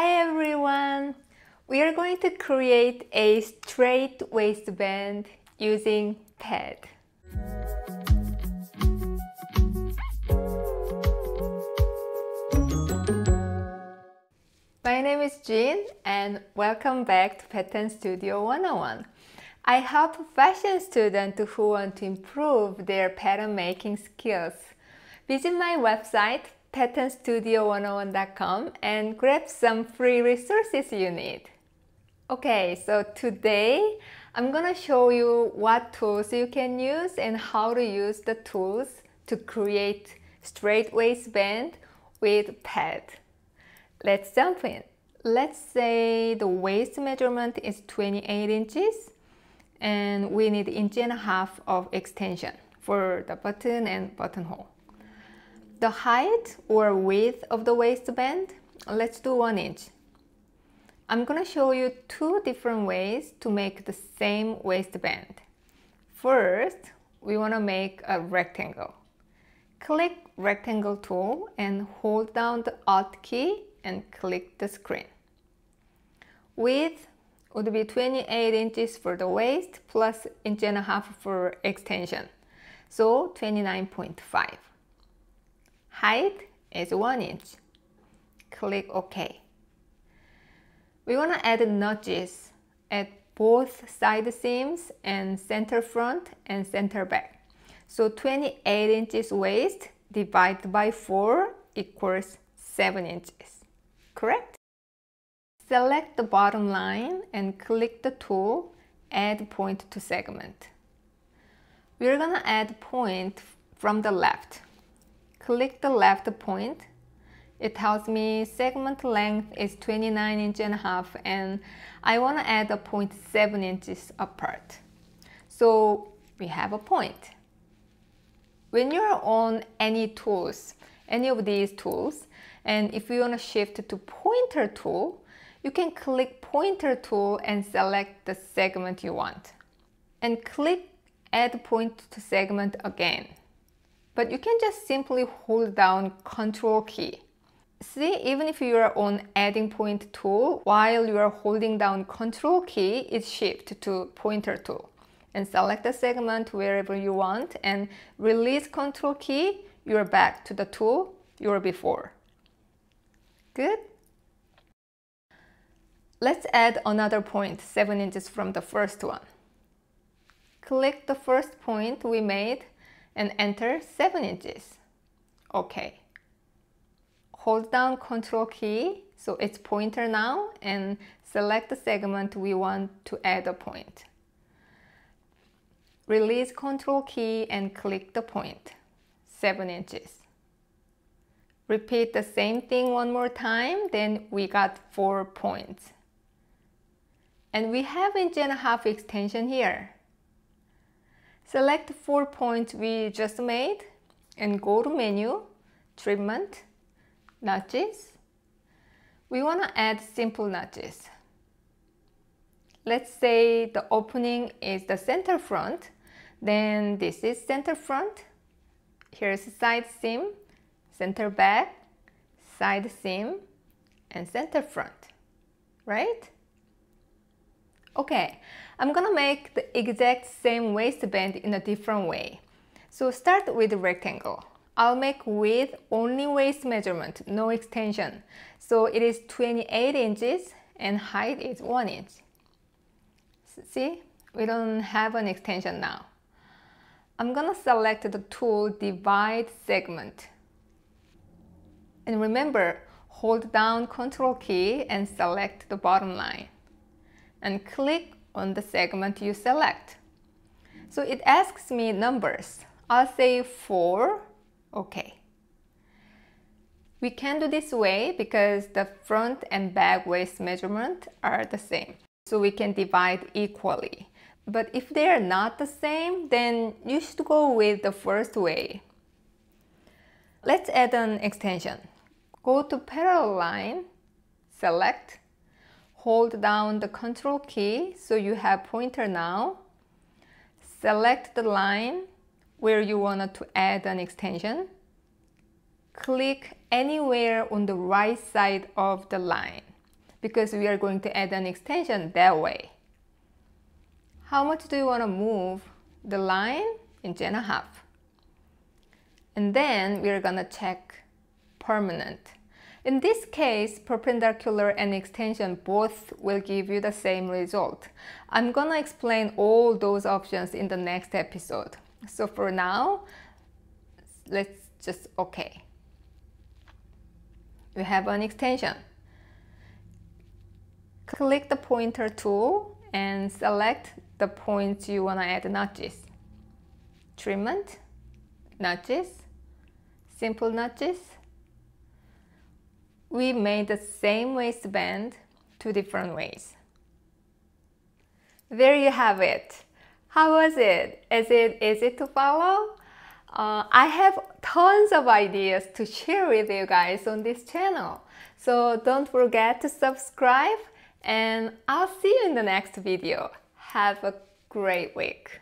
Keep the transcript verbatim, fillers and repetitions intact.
Hi everyone! We are going to create a straight waistband using P A D. My name is Jean and welcome back to Pattern Studio one oh one. I help fashion students who want to improve their pattern making skills. Visit my website pattern studio one oh one dot com and grab some free resources you need. Okay, so today I'm gonna show you what tools you can use and how to use the tools to create straight waistband with P A D. Let's jump in. Let's say the waist measurement is twenty-eight inches and we need inch and a half of extension for the button and buttonhole. The height or width of the waistband, let's do one inch. I'm gonna show you two different ways to make the same waistband. First, we wanna make a rectangle. Click rectangle tool and hold down the Alt key and click the screen. Width would be twenty-eight inches for the waist plus inch and a half for extension, so twenty-nine point five. Height is one inch. Click OK. We want to add notches at both side seams and center front and center back. So twenty-eight inches waist divided by four equals seven inches. Correct? Select the bottom line and click the tool Add Point to Segment. We're going to add point from the left. Click the left point. It tells me segment length is twenty-nine inch and a half and I want to add a point seven inches apart. So we have a point. When you're on any tools, any of these tools, and if you want to shift to pointer tool, you can click pointer tool and select the segment you want. And click add point to segment again. But you can just simply hold down Control key. See, even if you are on adding point tool, while you are holding down Control key, it shifts to pointer tool. And select the segment wherever you want and release Control key, you are back to the tool you were before. Good? Let's add another point, seven inches from the first one. Click the first point we made and enter seven inches. Okay. Hold down Control key, so it's pointer now, and select the segment we want to add a point. Release Control key and click the point, seven inches. Repeat the same thing one more time, then we got four points. And we have inch and a half extension here. Select four points we just made and go to menu, treatment, notches. We want to add simple notches. Let's say the opening is the center front, then this is center front, here's side seam, center back, side seam, and center front, right? Okay, I'm gonna make the exact same waistband in a different way. So start with the rectangle. I'll make width only waist measurement, no extension. So it is twenty-eight inches and height is one inch. See, we don't have an extension now. I'm gonna select the tool Divide Segment. And remember, hold down Control key and select the bottom line. And click on the segment you select. So it asks me numbers. I'll say four. Okay. We can do this way because the front and back waist measurement are the same. So we can divide equally. But if they are not the same, then you should go with the first way. Let's add an extension. Go to parallel line, select, hold down the Control key, so you have pointer now. Select the line where you wanted to add an extension. Click anywhere on the right side of the line. because we are going to add an extension that way. How much do you want to move the line? Inch and a half. And then we're gonna check permanent. In this case, perpendicular and extension both will give you the same result. I'm gonna explain all those options in the next episode. So for now, let's just okay. We have an extension. Click the pointer tool and select the points you want to add notches. Treatment, notches, simple notches. We made the same waistband two different ways. There you have it. How was it? Is it easy to follow? Uh, I have tons of ideas to share with you guys on this channel. So don't forget to subscribe, and I'll see you in the next video. Have a great week.